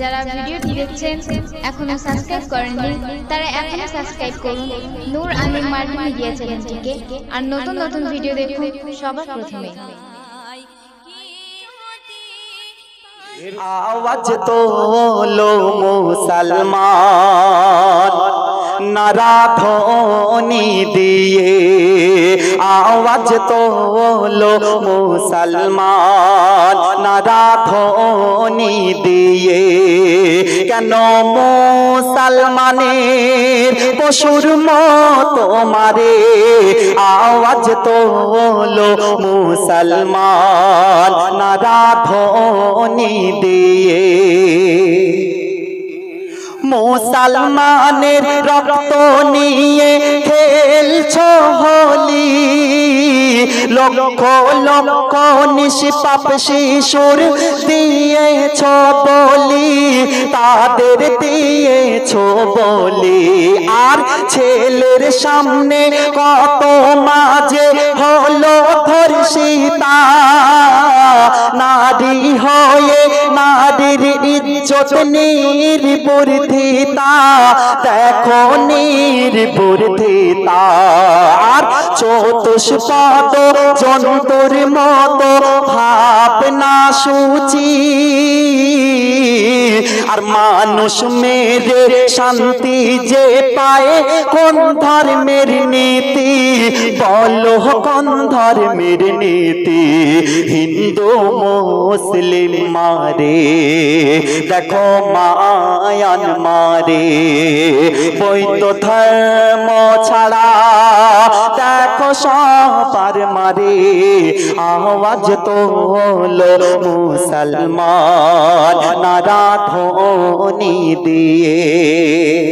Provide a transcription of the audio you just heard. যারা ভিডিওটি দেখছেন এখনো সাবস্ক্রাইব করেননি তারা এখনো সাবস্ক্রাইব করুন নূর আমিন মাল্টি মিডিয়া চ্যানেলটিকে আর নতুন নতুন ভিডিও দেখুন সবার প্রথমে। आवाज तो लो मुसलमान नारा ध्वनि दिए, आवाज तो लो मुसलमान नारा ध्वनि दिए। केनो मुसलमानेर पशुर मतो मारे, आवाज तो लो मुसलमान नारा ध्वनि दिए। मुसलमानेर रक्त निये खेलछो होली, लक्ष लक्ष निष्पाप शिशुर दिएछो बलि, तादेर दिएछो बलि। आर छेलेर सामने कत माझे हलो धर्षिता, नारी हये नारीर इज्जत निर्बुद्धिता, देखो निर्बुद्धिता। आर चतुष्पाद जन्तुर मतो भावना सूची, आर मानुष मेरे शांति जे पाए कोन धर्मेर नीति, बोलो कोन धर्मेर नीति। हिंदू मुस्लिम मारे देखो मायान मारे, बैध धर्म छाड़ा देखो सबार मारे। आवाज तोलो मुसलमान नारा ध्वनि दिए।